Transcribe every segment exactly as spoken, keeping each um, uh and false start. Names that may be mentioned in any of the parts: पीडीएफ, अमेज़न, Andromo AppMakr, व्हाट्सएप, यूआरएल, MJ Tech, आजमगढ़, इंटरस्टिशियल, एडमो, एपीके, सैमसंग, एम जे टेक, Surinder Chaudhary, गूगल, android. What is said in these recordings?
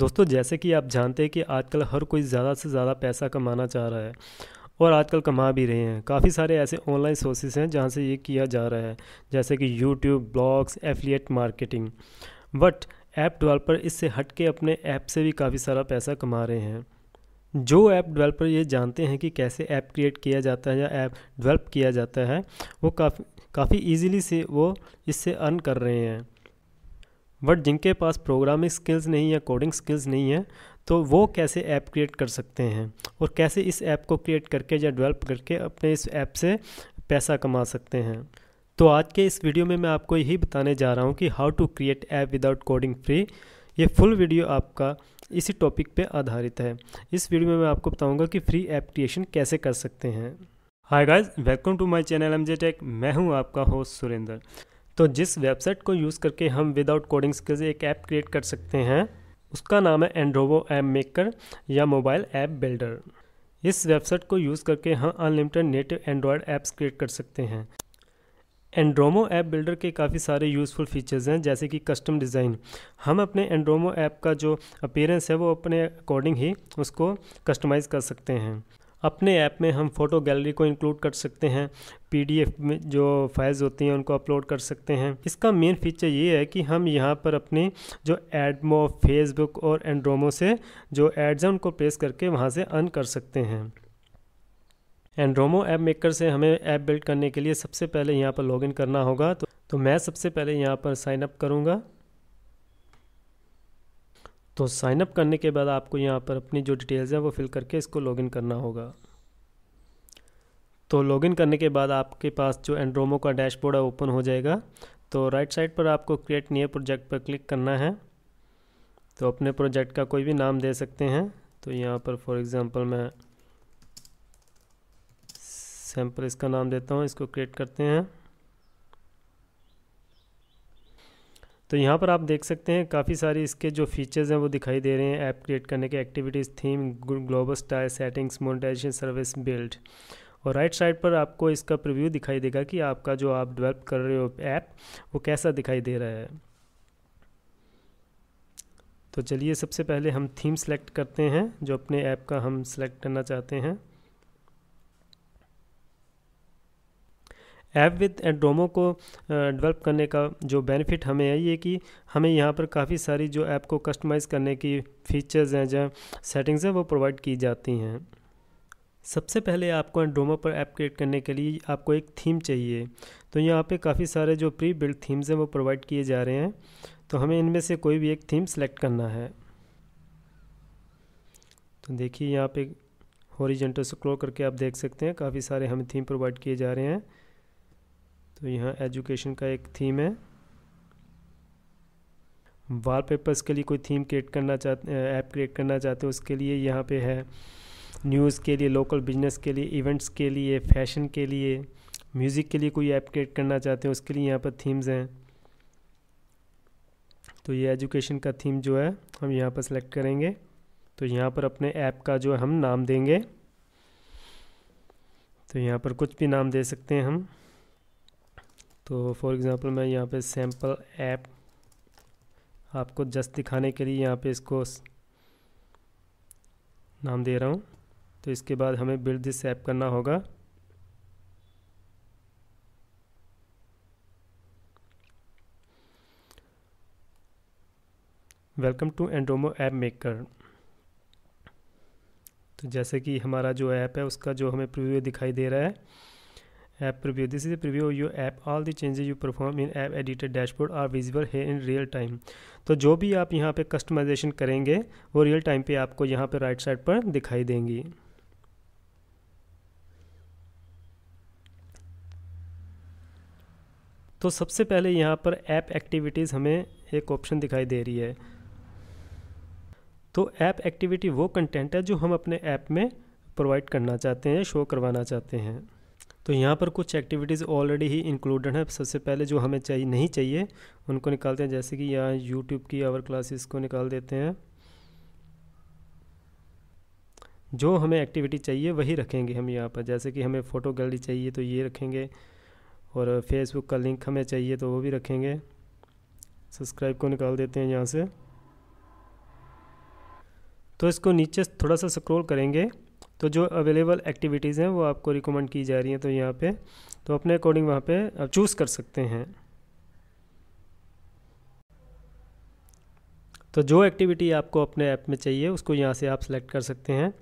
दोस्तों जैसे कि आप जानते हैं कि आजकल हर कोई ज़्यादा से ज़्यादा पैसा कमाना चाह रहा है और आजकल कमा भी रहे हैं। काफ़ी सारे ऐसे ऑनलाइन सोर्सेज हैं जहां से ये किया जा रहा है, जैसे कि YouTube, blogs, affiliate marketing. But app developer इससे हट के अपने ऐप से भी काफ़ी सारा पैसा कमा रहे हैं। जो ऐप डेवलपर ये जानते हैं कि कैसे ऐप क्रिएट किया जाता है या ऐप डेवलप किया जाता है, वो काफ़ी काफ़ी ईजीली से वो इससे अर्न कर रहे हैं। बट जिनके पास प्रोग्रामिंग स्किल्स नहीं है, कोडिंग स्किल्स नहीं है, तो वो कैसे ऐप क्रिएट कर सकते हैं और कैसे इस ऐप को क्रिएट करके या डेवलप करके अपने इस ऐप से पैसा कमा सकते हैं। तो आज के इस वीडियो में मैं आपको यही बताने जा रहा हूँ कि how to create app without coding free. ये फुल वीडियो आपका इसी टॉपिक पे आधारित है। इस वीडियो में मैं आपको बताऊंगा कि फ्री ऐप क्रिएशन कैसे कर सकते हैं। Hi guys, welcome to my channel MJ Tech. मैं हूं आपका होस्ट सुरेंद्र। तो जिस वेबसाइट को यूज़ करके हम विदाउट कोडिंग स्किल्स एक ऐप क्रिएट कर सकते हैं उसका नाम है एंड्रोमो ऐप मेकर या मोबाइल ऐप बिल्डर। इस वेबसाइट को यूज़ करके हम unlimited native Android apps create कर सकते हैं। एंड्रोमो ऐप बिल्डर के काफ़ी सारे यूज़फुल फीचर्स हैं, जैसे कि कस्टम डिज़ाइन। हम अपने एंड्रोमो ऐप का जो अपीयरेंस है वो अपने अकॉर्डिंग ही उसको कस्टमाइज़ कर सकते हैं। अपने ऐप में हम फ़ोटो गैलरी को इंक्लूड कर सकते हैं, पीडीएफ में जो फाइल्स होती हैं उनको अपलोड कर सकते हैं। इसका मेन फीचर ये है कि हम यहाँ पर अपने जो एडमो, फेसबुक और एंड्रोमो से जो एड्स हैं उनको प्लेस करके वहाँ से अर्न कर सकते हैं। एंड्रोमो ऐप मेकर से हमें ऐप बिल्ड करने के लिए सबसे पहले यहाँ पर लॉगिन करना होगा। तो, तो मैं सबसे पहले यहाँ पर साइन अप करूँगा। तो साइन अप करने के बाद आपको यहाँ पर अपनी जो डिटेल्स हैं वो फिल करके इसको लॉगिन करना होगा। तो लॉगिन करने के बाद आपके पास जो एंड्रोमो का डैशबोर्ड है ओपन हो जाएगा। तो राइट साइड पर आपको क्रिएट न्यू प्रोजेक्ट पर क्लिक करना है। तो अपने प्रोजेक्ट का कोई भी नाम दे सकते हैं। तो यहाँ पर फॉर एग्ज़ाम्पल मैं सैंपल इसका नाम देता हूँ, इसको क्रिएट करते हैं। तो यहाँ पर आप देख सकते हैं काफ़ी सारी इसके जो फीचर्स हैं वो दिखाई दे रहे हैं। ऐप क्रिएट करने के activities, theme, global style, settings, monetization, service, build. और राइट साइड पर आपको इसका प्रीव्यू दिखाई देगा कि आपका जो आप डेवलप कर रहे हो ऐप वो कैसा दिखाई दे रहा है। तो चलिए सबसे पहले हम थीम सेलेक्ट करते हैं जो अपने ऐप का हम सेलेक्ट करना चाहते हैं। ऐप विद एंड्रोमो को डेवलप करने का जो बेनिफिट हमें है ये कि हमें यहाँ पर काफ़ी सारी जो ऐप को कस्टमाइज़ करने की फ़ीचर्स हैं, जो सेटिंग्स हैं वो प्रोवाइड की जाती हैं। सबसे पहले आपको एंड्रोमो पर ऐप क्रिएट करने के लिए आपको एक थीम चाहिए। तो यहाँ पे काफ़ी सारे जो प्री बिल्ड थीम्स हैं वो प्रोवाइड किए जा रहे हैं। तो हमें इनमें से कोई भी एक थीम सेलेक्ट करना है। तो देखिए यहाँ पर हॉरिजॉन्टल स्क्रॉल करके आप देख सकते हैं काफ़ी सारे हमें थीम प्रोवाइड किए जा रहे हैं। तो यहाँ एजुकेशन का एक थीम है। वॉलपेपर्स के लिए कोई थीम क्रिएट करना चाहते ऐप क्रिएट करना चाहते हो उसके लिए यहाँ पे है। न्यूज़ के लिए, लोकल बिजनेस के लिए, इवेंट्स के लिए, फैशन के लिए, म्यूज़िक के लिए कोई ऐप क्रिएट करना चाहते हो उसके लिए यहाँ पर थीम्स हैं। तो ये एजुकेशन का थीम जो है हम यहाँ पर सेलेक्ट करेंगे। तो यहाँ पर अपने ऐप का जो हम नाम देंगे, तो यहाँ पर कुछ भी नाम दे सकते हैं हम। तो फॉर एग्ज़ाम्पल मैं यहाँ पे सैम्पल ऐप आपको जस्ट दिखाने के लिए यहाँ पे इसको नाम दे रहा हूँ। तो इसके बाद हमें बिल्ड दिस ऐप करना होगा। Welcome to Andromo app maker. तो जैसे कि हमारा जो ऐप है उसका जो हमें प्रीव्यू दिखाई दे रहा है, app preview. This is a preview your app, all the changes you perform in app editor dashboard are visible है इन रियल टाइम। तो जो भी आप यहाँ पे कस्टमाइजेशन करेंगे वो रियल टाइम पे आपको यहाँ पे राइट साइड पर दिखाई देंगी। तो सबसे पहले यहाँ पर ऐप एक्टिविटीज़ हमें एक ऑप्शन दिखाई दे रही है। तो ऐप एक्टिविटी वो कंटेंट है जो हम अपने ऐप में प्रोवाइड करना चाहते हैं, शो करवाना चाहते हैं। तो यहाँ पर कुछ एक्टिविटीज़ ऑलरेडी ही इंक्लूडेड हैं। सबसे पहले जो हमें चाहिए नहीं चाहिए उनको निकालते हैं, जैसे कि यहाँ यूट्यूब की आवर क्लासेस को निकाल देते हैं। जो हमें एक्टिविटी चाहिए वही रखेंगे हम यहाँ पर, जैसे कि हमें फ़ोटो गैलरी चाहिए तो ये रखेंगे, और फेसबुक का लिंक हमें चाहिए तो वो भी रखेंगे। सब्सक्राइब को निकाल देते हैं यहाँ से। तो इसको नीचे थोड़ा सा स्क्रॉल करेंगे तो जो अवेलेबल एक्टिविटीज़ हैं वो आपको रिकमेंड की जा रही हैं। तो यहाँ पे तो अपने अकॉर्डिंग वहाँ पे आप चूज़ कर सकते हैं। तो जो एक्टिविटी आपको अपने ऐप में चाहिए उसको यहाँ से आप सेलेक्ट कर सकते हैं।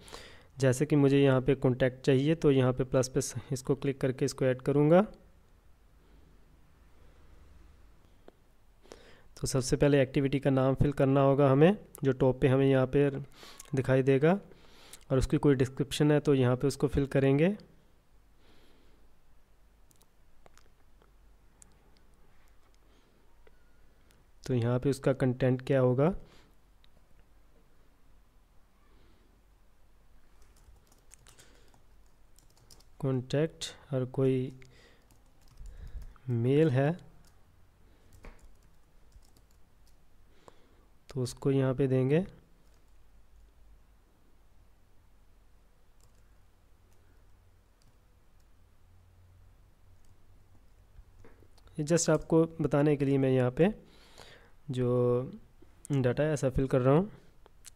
जैसे कि मुझे यहाँ पे कॉन्टैक्ट चाहिए तो यहाँ पे प्लस पे इसको क्लिक करके इसको ऐड करूँगा। तो सबसे पहले एक्टिविटी का नाम फिल करना होगा हमें, जो टॉप पे हमें यहाँ पे दिखाई देगा, और उसकी कोई डिस्क्रिप्शन है तो यहाँ पे उसको फिल करेंगे। तो यहाँ पे उसका कंटेंट क्या होगा, कॉन्टैक्ट और कोई मेल है तो उसको यहाँ पे देंगे। जस्ट आपको बताने के लिए मैं यहाँ पे जो डाटा है ऐसा फिल कर रहा हूँ।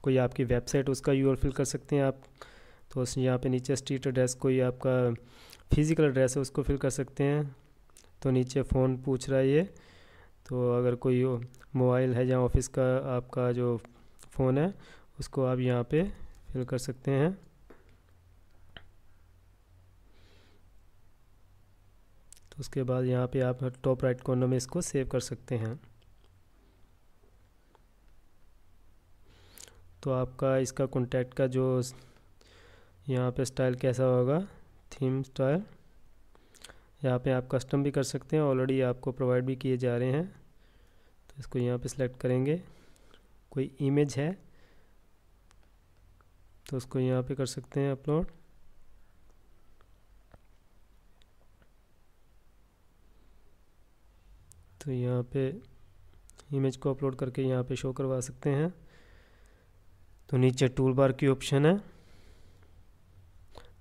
कोई आपकी वेबसाइट उसका यूआरएल फिल कर सकते हैं आप। तो उस यहाँ पे नीचे स्ट्रीट एड्रेस, कोई आपका फिज़िकल एड्रेस है उसको फिल कर सकते हैं। तो नीचे फ़ोन पूछ रहा है ये, तो अगर कोई मोबाइल है जहाँ ऑफिस का आपका जो फ़ोन है उसको आप यहाँ पे फिल कर सकते हैं। तो उसके बाद यहाँ पे आप टॉप राइट कॉर्नर में इसको सेव कर सकते हैं। तो आपका इसका कॉन्टैक्ट का जो यहाँ पे स्टाइल कैसा होगा, थीम स्टाइल, यहाँ पे आप कस्टम भी कर सकते हैं। ऑलरेडी आपको प्रोवाइड भी किए जा रहे हैं तो इसको यहाँ पे सिलेक्ट करेंगे। कोई इमेज है तो उसको यहाँ पे कर सकते हैं अपलोड। तो यहाँ पे इमेज को अपलोड करके यहाँ पे शो करवा सकते हैं। तो नीचे टूल बार की ऑप्शन है,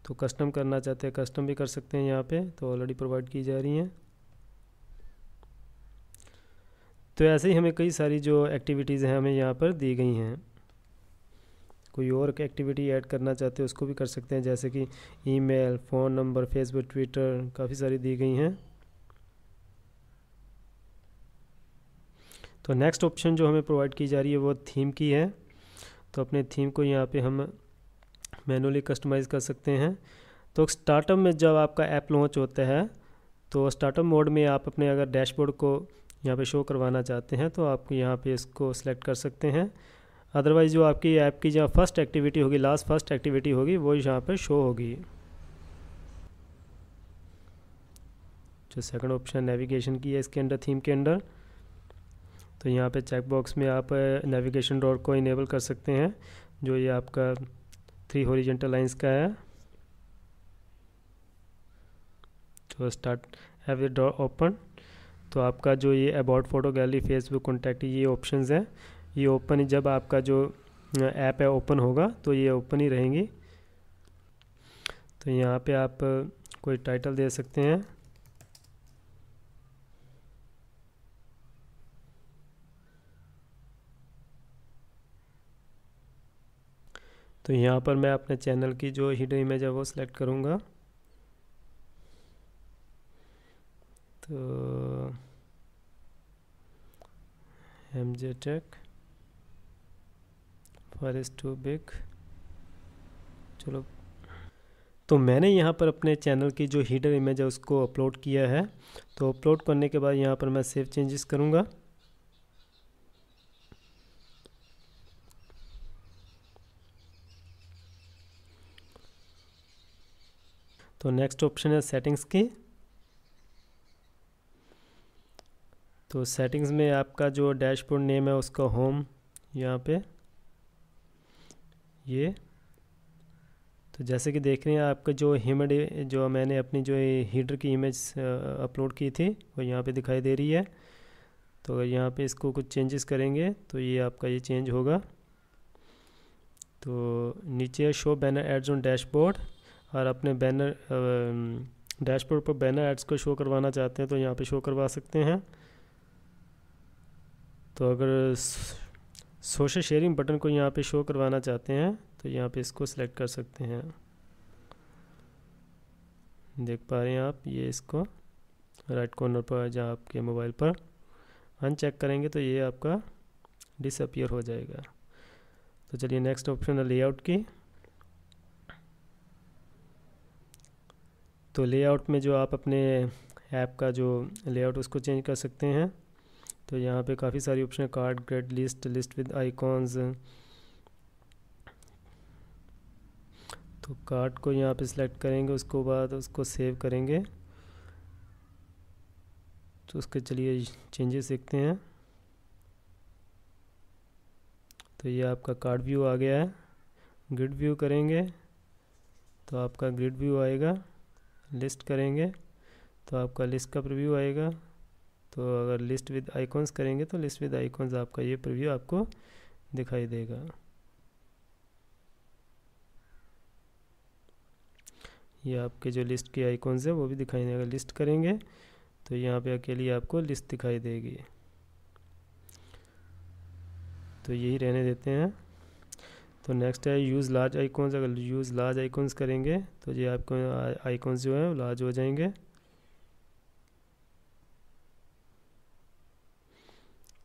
तो कस्टम करना चाहते हैं कस्टम भी कर सकते हैं यहाँ पे। तो ऑलरेडी प्रोवाइड की जा रही हैं। तो ऐसे ही हमें कई सारी जो एक्टिविटीज़ हैं हमें यहाँ पर दी गई हैं। कोई और एक्टिविटी ऐड करना चाहते हैं उसको भी कर सकते हैं, जैसे कि email, phone number, Facebook, Twitter, काफ़ी सारी दी गई हैं। तो नेक्स्ट ऑप्शन जो हमें प्रोवाइड की जा रही है वो थीम की है। तो अपने थीम को यहाँ पे हम मैनुअली कस्टमाइज़ कर सकते हैं। तो स्टार्टअप में जब आपका ऐप लॉन्च होता है तो स्टार्टअप मोड में आप अपने अगर डैशबोर्ड को यहाँ पे शो करवाना चाहते हैं तो आप यहाँ पे इसको सिलेक्ट कर सकते हैं। अदरवाइज़ जो आपकी ऐप की जहाँ फर्स्ट एक्टिविटी होगी, लास्ट फर्स्ट एक्टिविटी होगी, वो यहाँ पर शो होगी। जो सेकंड ऑप्शन नेविगेशन की है इसके अंडर, थीम के अंडर, तो यहाँ पे चेकबॉक्स में आप नेविगेशन डॉट को इनेबल कर सकते हैं, जो ये आपका थ्री हॉरिजॉन्टल लाइंस का है। तो स्टार्ट हैव इट ओपन, तो आपका जो ये about, photo gallery, Facebook, contact, ये ऑप्शंस हैं, ये ओपन जब आपका जो ऐप है ओपन होगा तो ये ओपन ही रहेंगी। तो यहाँ पे आप कोई टाइटल दे सकते हैं। तो यहाँ पर मैं अपने चैनल की जो हिडन इमेज है वो सिलेक्ट करूँगा। तो एम जे टेक forest to big, चलो। तो मैंने यहाँ पर अपने चैनल की जो हिडन इमेज है उसको अपलोड किया है। तो अपलोड करने के बाद यहाँ पर मैं सेव चेंजेस करूँगा। तो नेक्स्ट ऑप्शन है सेटिंग्स की। तो सेटिंग्स में आपका जो डैशबोर्ड नेम है उसका होम यहाँ पे ये, तो जैसे कि देख रहे हैं आपका जो हिमड जो मैंने अपनी जो हीडर की इमेज अपलोड की थी वो यहाँ पे दिखाई दे रही है। तो अगर यहाँ पे इसको कुछ चेंजेस करेंगे तो ये आपका ये चेंज होगा। तो नीचे show banner ads on dashboard, और अपने बैनर डैशबोर्ड पर बैनर एड्स को शो करवाना चाहते हैं तो यहाँ पे शो करवा सकते हैं। तो अगर सोशल शेयरिंग बटन को यहाँ पे शो करवाना चाहते हैं तो यहाँ पे इसको सेलेक्ट कर सकते हैं। देख पा रहे हैं आप, ये इसको राइट कॉर्नर पर जहाँ आपके मोबाइल पर अनचेक करेंगे तो ये आपका डिसअपियर हो जाएगा। तो चलिए नेक्स्ट ऑप्शन है लेआउट की। तो लेआउट में जो आप अपने ऐप का जो लेआउट उसको चेंज कर सकते हैं। तो यहाँ पे काफ़ी सारी ऑप्शन है, card, grid list, list with icons. तो कार्ड को यहाँ पे सिलेक्ट करेंगे, उसको बाद उसको सेव करेंगे। तो उसके चलिए चेंजेस देखते हैं। तो ये आपका कार्ड व्यू आ गया है। ग्रिड व्यू करेंगे तो आपका ग्रिड व्यू आएगा। लिस्ट करेंगे तो आपका लिस्ट का प्रीव्यू आएगा। तो अगर लिस्ट विद आइकॉन्स करेंगे तो लिस्ट विद आइकॉन्स आपका ये प्रीव्यू आपको दिखाई देगा। ये आपके जो लिस्ट के आइकॉन्स है वो भी दिखाई देगा। लिस्ट करेंगे तो यहाँ पे अकेली आपको लिस्ट दिखाई देगी। तो यही रहने देते हैं। तो नेक्स्ट है यूज़ लार्ज आइकॉन्स। अगर यूज़ लार्ज आइकॉन्स करेंगे तो ये आपको आइकॉन्स जो है लार्ज हो जाएंगे।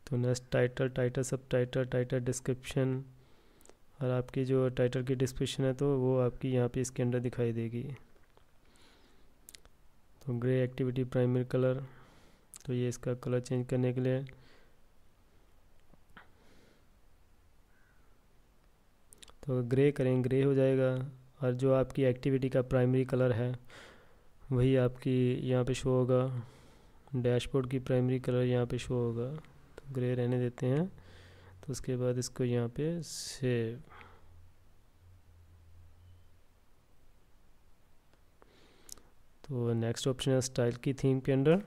तो नेक्स्ट टाइटल, टाइटल सब टाइटल, टाइटल डिस्क्रिप्शन, और आपकी जो टाइटल की डिस्क्रिप्शन है तो वो आपकी यहाँ पे इसके अंदर दिखाई देगी। तो ग्रे एक्टिविटी, प्राइमरी कलर, तो ये इसका कलर चेंज करने के लिए। तो ग्रे करें ग्रे हो जाएगा, और जो आपकी एक्टिविटी का प्राइमरी कलर है वही आपकी यहाँ पे शो होगा। डैशबोर्ड की प्राइमरी कलर यहाँ पे शो होगा। तो ग्रे रहने देते हैं। तो उसके बाद इसको यहाँ पे सेव। तो नेक्स्ट ऑप्शन है स्टाइल की थीम के अंदर।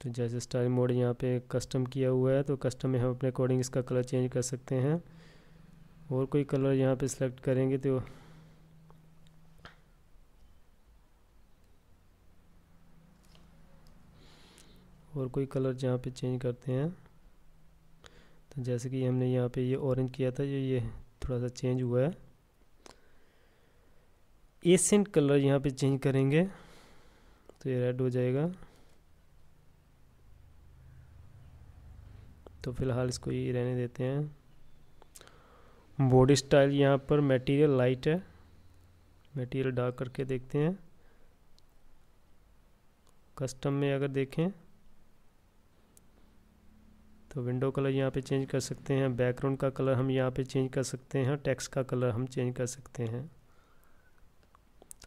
तो जैसे स्टाइल मोड यहाँ पे कस्टम किया हुआ है, तो कस्टम में हम अपने अकॉर्डिंग इसका कलर चेंज कर सकते हैं। और कोई कलर यहाँ पे सिलेक्ट करेंगे तो और कोई कलर यहाँ पे चेंज करते हैं। तो जैसे कि हमने यहाँ पे ये ऑरेंज किया था, ये ये थोड़ा सा चेंज हुआ है। एसेंट कलर यहाँ पे चेंज करेंगे तो ये रेड हो जाएगा। तो फिलहाल इसको ये रहने देते हैं। बॉडी स्टाइल यहाँ पर मटेरियल लाइट है, मटेरियल डार्क करके देखते हैं। कस्टम में अगर देखें तो विंडो कलर यहाँ पे चेंज कर सकते हैं। बैकग्राउंड का कलर हम यहाँ पे चेंज कर सकते हैं। टेक्स्ट का कलर हम चेंज कर सकते हैं।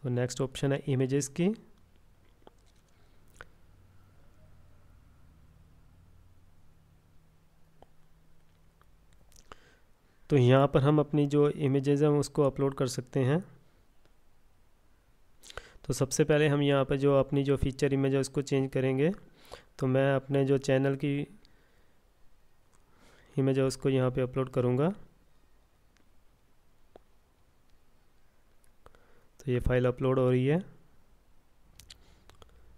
तो नेक्स्ट ऑप्शन है इमेजेस की। तो यहाँ पर हम अपनी जो इमेजेस हैं उसको अपलोड कर सकते हैं। तो सबसे पहले हम यहाँ पर जो अपनी जो फीचर इमेज है उसको चेंज करेंगे। तो मैं अपने जो चैनल की इमेज है उसको यहाँ पे अपलोड करूँगा। तो ये फ़ाइल अपलोड हो रही है।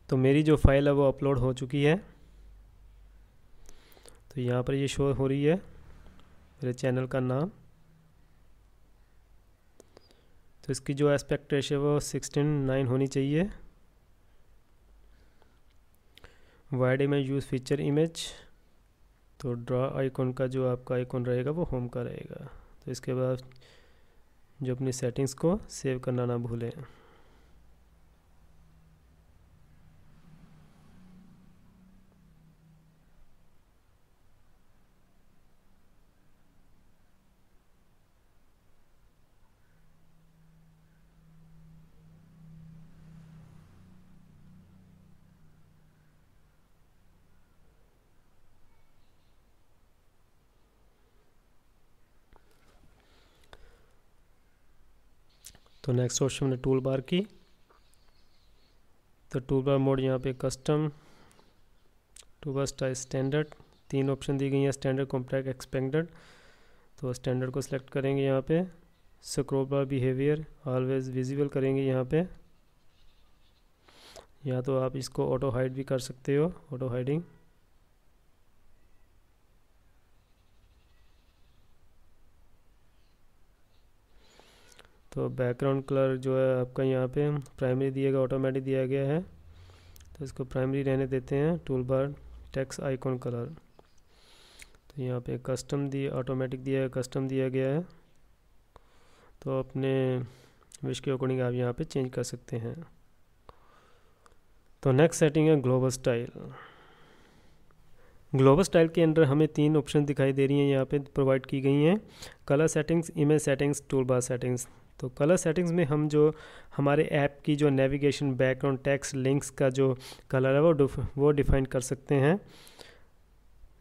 तो मेरी जो फ़ाइल है वो अपलोड हो चुकी है। तो यहाँ पर ये शो हो रही है मेरे चैनल का नाम। तो इसकी जो एस्पेक्ट रेशियो वो सिक्सटीन नाइन होनी चाहिए। Wide image, use feature image. तो ड्रा आइकॉन का जो आपका आइकॉन रहेगा वो होम का रहेगा। तो इसके बाद जो अपनी सेटिंग्स को सेव करना ना भूलें। तो नेक्स्ट ऑप्शन है टूल बार की। तो टूल बार मोड यहाँ पे custom, tool bar style standard, तीन ऑप्शन दी गई हैं, स्टैंडर्ड, कॉम्पैक्ट, एक्सपेंडेड। तो स्टैंडर्ड को सिलेक्ट करेंगे यहाँ पे। Scroll bar behaviour always visible करेंगे यहाँ पे। या तो आप इसको ऑटो हाइड भी कर सकते हो, ऑटो हाइडिंग। तो बैकग्राउंड कलर जो है आपका यहाँ पे प्राइमरी दिया गया, ऑटोमेटिक दिया गया है, तो इसको प्राइमरी रहने देते हैं। Tool bar text icon colour, तो यहाँ पे कस्टम दिया, ऑटोमेटिक दिया है, कस्टम दिया गया है, तो अपने विश के अकॉर्डिंग आप यहाँ पे चेंज कर सकते हैं। तो नेक्स्ट सेटिंग है ग्लोबल स्टाइल। ग्लोबल स्टाइल के अंदर हमें तीन ऑप्शन दिखाई दे रही हैं, यहाँ पे प्रोवाइड की गई हैं, colour settings, image settings, tool bar settings. तो कलर सेटिंग्स में हम जो हमारे ऐप की जो नेविगेशन, बैकग्राउंड, टेक्स्ट, लिंक्स का जो कलर है वो वो डिफाइन कर सकते हैं।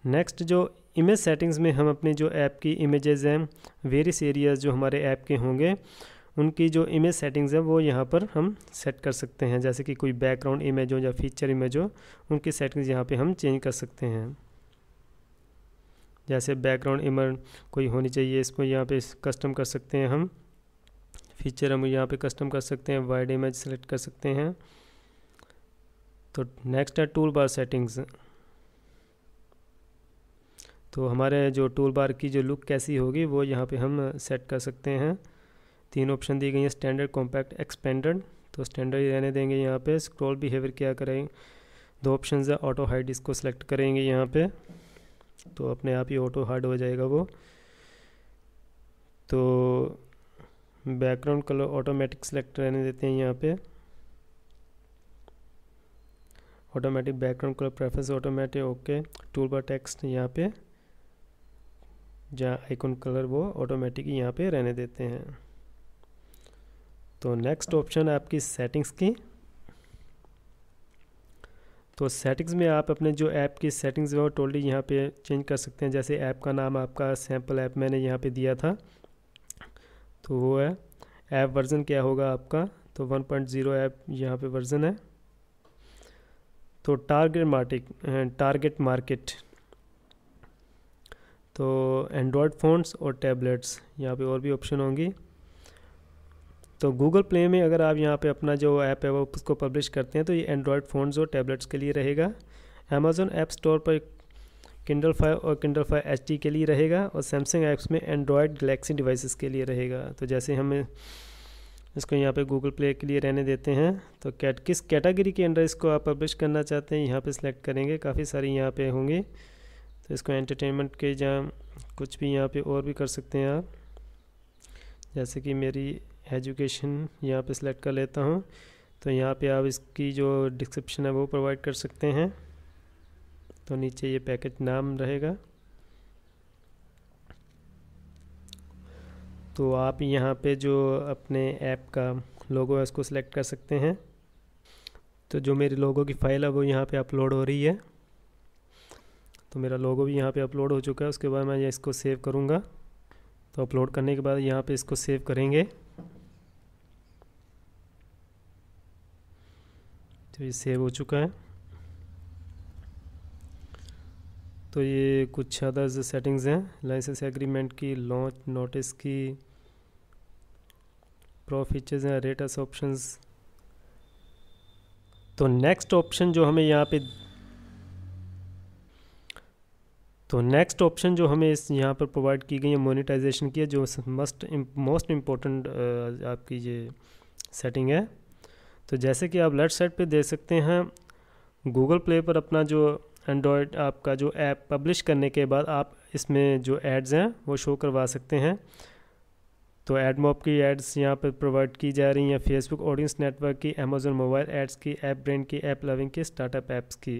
नेक्स्ट जो इमेज सेटिंग्स में हम अपने जो ऐप की इमेजेस हैं, वेरियस एरियाज जो हमारे ऐप के होंगे, उनकी जो इमेज सेटिंग्स है वो यहाँ पर हम सेट कर सकते हैं, जैसे कि कोई बैकग्राउंड इमेज हो या फीचर इमेज हो, उनकी सेटिंग्स यहाँ पे हम चेंज कर सकते हैं। जैसे बैकग्राउंड इमेज कोई होनी चाहिए, इसको यहाँ पे कस्टम कर सकते हैं हम। फीचर हम यहाँ पे कस्टम कर सकते हैं, वाइड इमेज सेलेक्ट कर सकते हैं। तो नेक्स्ट है टूल बार सेटिंग्स। तो हमारे जो टूल बार की जो लुक कैसी होगी वो यहाँ पे हम सेट कर सकते हैं। तीन ऑप्शन दी गई हैं, स्टैंडर्ड, कॉम्पैक्ट, एक्सपेंडेड, तो स्टैंडर्ड ही रहने देंगे। यहाँ पे स्क्रॉल बिहेवियर क्या करें, दो ऑप्शंस है, ऑटो हाइड इसको सेलेक्ट करेंगे यहाँ पे, तो अपने आप ही ऑटो हाइड हो जाएगा वो। तो बैकग्राउंड कलर ऑटोमेटिक सेलेक्ट रहने देते हैं यहाँ पे, automatic background colour preference automatic, okay. Tool bar text यहाँ पे जहाँ आइकॉन कलर वो ऑटोमेटिक यहाँ पे रहने देते हैं। तो नेक्स्ट ऑप्शन है आपकी सेटिंग्स की। तो सेटिंग्स में आप अपने जो ऐप की सेटिंग्स है वो टोटली यहाँ पे चेंज कर सकते हैं। जैसे ऐप का नाम आपका सैम्पल ऐप मैंने यहाँ पे दिया था, तो वो है ऐप वर्जन क्या होगा आपका, तो वन पॉइंट ज़ीरो ऐप यहाँ पे वर्जन है। तो टारगेट मार्केट टारगेट मार्केट तो एंड्रॉयड फ़ोन्स और टैबलेट्स, यहाँ पे और भी ऑप्शन होंगी। तो गूगल प्ले में अगर आप यहाँ पे अपना जो ऐप है वो उसको पब्लिश करते हैं तो ये एंड्रॉयड फ़ोन्स और टैबलेट्स के लिए रहेगा। अमेज़न ऐप स्टोर पर किंडल फाइव और किंडल फाइव एचडी के लिए रहेगा, और सैमसंग ऐप्स में एंड्रॉयड गलेक्सी डिवाइसेस के लिए रहेगा। तो जैसे हमें इसको यहाँ पे गूगल प्ले के लिए रहने देते हैं। तो कैट किस कैटेगरी के अंदर इसको आप पब्लिश करना चाहते हैं यहाँ पर सिलेक्ट करेंगे, काफ़ी सारी यहाँ पर होंगी। तो इसको एंटरटेनमेंट के जहाँ कुछ भी यहाँ पर और भी कर सकते हैं आप, जैसे कि मेरी एजुकेशन यहाँ पे सिलेक्ट कर लेता हूँ। तो यहाँ पे आप इसकी जो डिस्क्रिप्शन है वो प्रोवाइड कर सकते हैं। तो नीचे ये पैकेज नाम रहेगा, तो आप यहाँ पे जो अपने ऐप का लोगो है उसको सिलेक्ट कर सकते हैं। तो जो मेरी लोगो की फ़ाइल है वो यहाँ पे अपलोड हो रही है, तो मेरा लोगो भी यहाँ पे अपलोड हो चुका है। उसके बाद मैं इसको सेव करूँगा, तो अपलोड करने के बाद यहाँ पे इसको सेव करेंगे। तो ये सेव हो चुका है। तो ये कुछ अदर सेटिंग्स हैं, लाइसेंस एग्रीमेंट की, लॉन्च नोटिस की, प्रो फीचर्स हैं, रेटस ऑप्शंस। तो नेक्स्ट ऑप्शन जो हमें यहाँ पे तो नेक्स्ट ऑप्शन जो हमें इस यहाँ पर प्रोवाइड की गई है मोनेटाइजेशन की है, जो मस्ट मोस्ट इम्पोर्टेंट आपकी ये सेटिंग है। तो जैसे कि आप लेफ्ट साइड पे देख सकते हैं, गूगल प्ले पर अपना जो एंड्रॉयड आपका जो ऐप पब्लिश करने के बाद आप इसमें जो एड्स हैं वो शो करवा सकते हैं। तो एड मॉप की एड्स यहाँ पर प्रोवाइड की जा रही हैं, फेसबुक ऑडियंस नेटवर्क की, अमेजोन मोबाइल एड्स की, ऐप ब्रांड की, ऐप लविंग की, स्टार्टअप ऐप्स की।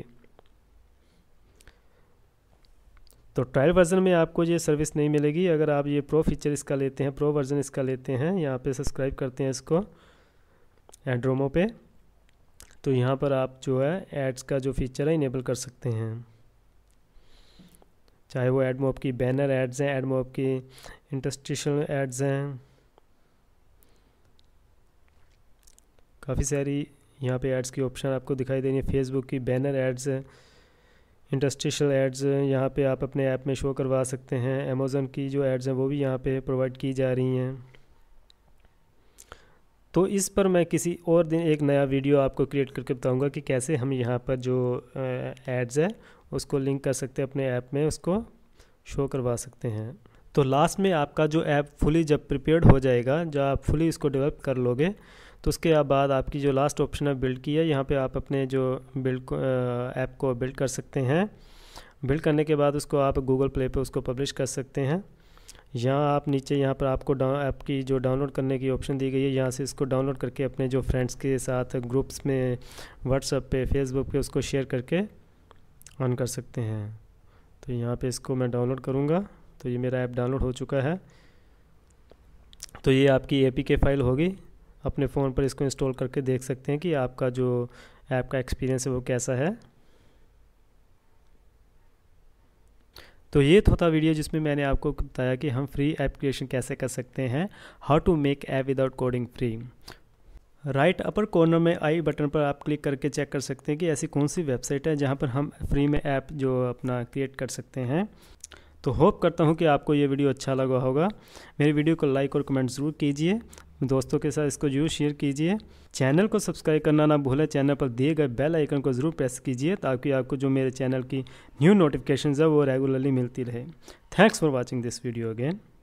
तो ट्रायल वर्जन में आपको ये सर्विस नहीं मिलेगी। अगर आप ये प्रो फीचर इसका लेते हैं, प्रो वर्जन इसका लेते हैं, यहाँ पे सब्सक्राइब करते हैं इसको एंड्रोमो पे, तो यहाँ पर आप जो है एड्स का जो फीचर है इनेबल कर सकते हैं। चाहे वो एड मॉप की बैनर एड्स हैं, एड मॉप की इंटरस्टिशियल एड्स हैं, काफ़ी सारी यहाँ पे एड्स की ऑप्शन आपको दिखाई दे रही है। फेसबुक की बैनर एड्स हैं, इंडस्ट्रियल एड्स यहाँ पे आप अपने ऐप में शो करवा सकते हैं। अमेज़न की जो एड्स हैं वो भी यहाँ पे प्रोवाइड की जा रही हैं। तो इस पर मैं किसी और दिन एक नया वीडियो आपको क्रिएट करके बताऊंगा कि कैसे हम यहाँ पर जो एड्स है उसको लिंक कर सकते हैं, अपने ऐप में उसको शो करवा सकते हैं। तो लास्ट में आपका जो ऐप फुली जब प्रिपेयर्ड हो जाएगा, जब आप फुली इसको डेवलप कर लोगे, तो उसके बाद आपकी जो लास्ट ऑप्शन है बिल्ड की है, यहाँ पे आप अपने जो बिल्ड ऐप को बिल्ड कर सकते हैं। बिल्ड करने के बाद उसको आप गूगल प्ले पे उसको पब्लिश कर सकते हैं। यहाँ आप नीचे यहाँ पर आपको ऐप की जो डाउनलोड करने की ऑप्शन दी गई है, यहाँ से इसको डाउनलोड करके अपने जो फ्रेंड्स के साथ ग्रुप्स में, व्हाट्सएप पे, फेसबुक पे उसको शेयर करके ऑन कर सकते हैं। तो यहाँ पे इसको मैं डाउनलोड करूँगा। तो ये मेरा ऐप डाउनलोड हो चुका है। तो ये आपकी एपीके फ़ाइल होगी, अपने फ़ोन पर इसको इंस्टॉल करके देख सकते हैं कि आपका जो ऐप का एक्सपीरियंस है वो कैसा है। तो ये तो था वीडियो जिसमें मैंने आपको बताया कि हम फ्री ऐप क्रिएशन कैसे कर सकते हैं, how to make app without coding free. Right upper corner में आई बटन पर आप क्लिक करके चेक कर सकते हैं कि ऐसी कौन सी वेबसाइट है जहां पर हम फ्री में ऐप जो अपना क्रिएट कर सकते हैं। तो होप करता हूं कि आपको ये वीडियो अच्छा लगा होगा। मेरी वीडियो को लाइक और कमेंट ज़रूर कीजिए, दोस्तों के साथ इसको जरूर शेयर कीजिए। चैनल को सब्सक्राइब करना ना भूलें, चैनल पर दिए गए बेल आइकन को ज़रूर प्रेस कीजिए ताकि आपको जो मेरे चैनल की न्यू नोटिफिकेशंस है वो रेगुलरली मिलती रहे। Thanks for watching this video again.